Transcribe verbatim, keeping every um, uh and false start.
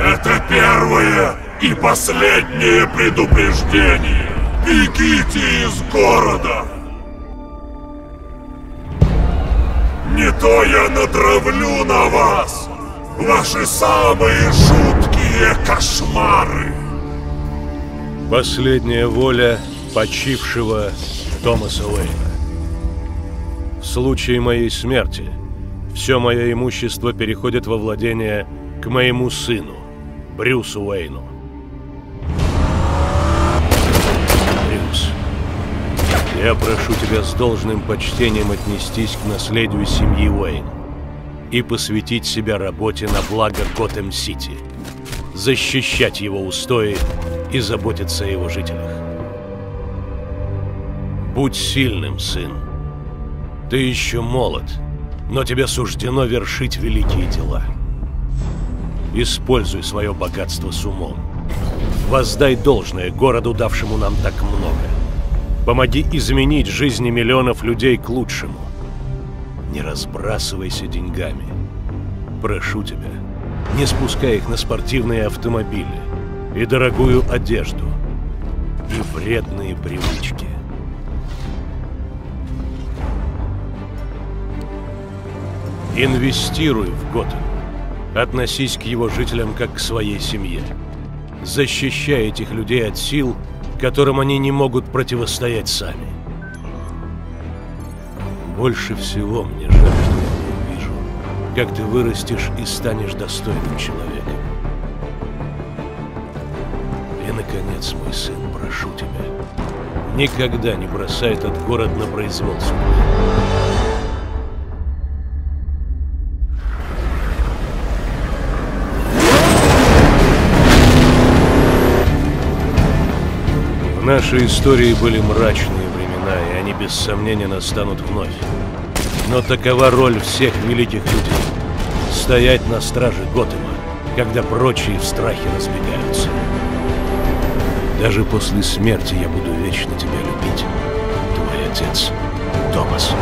Это первое и последнее предупреждение. Бегите из города! Не то я натравлю на вас ваши самые жуткие кошмары. Последняя воля почившего Томаса Уэйна. В случае моей смерти все мое имущество переходит во владение к моему сыну, Брюсу Уэйну. Брюс, я прошу тебя с должным почтением отнестись к наследию семьи Уэйн и посвятить себя работе на благо Готэм-Сити, защищать его устои и заботиться о его жителях. Будь сильным, сын. Ты еще молод, но тебе суждено вершить великие дела. Используй свое богатство с умом. Воздай должное городу, давшему нам так много. Помоги изменить жизни миллионов людей к лучшему. Не разбрасывайся деньгами. Прошу тебя, не спускай их на спортивные автомобили и дорогую одежду, и вредные привычки. Инвестируй в Готэм. Относись к его жителям как к своей семье. Защищай этих людей от сил, которым они не могут противостоять сами. Больше всего мне жаль, что я не вижу, как ты вырастешь и станешь достойным человеком. И, наконец, мой сын, прошу тебя, никогда не бросай этот город на произвол судьбы. В нашей истории были мрачные времена, и они без сомнения настанут вновь. Но такова роль всех великих людей – стоять на страже Готэма, когда прочие в страхе разбегаются. Даже после смерти я буду вечно тебя любить, твой отец Томас.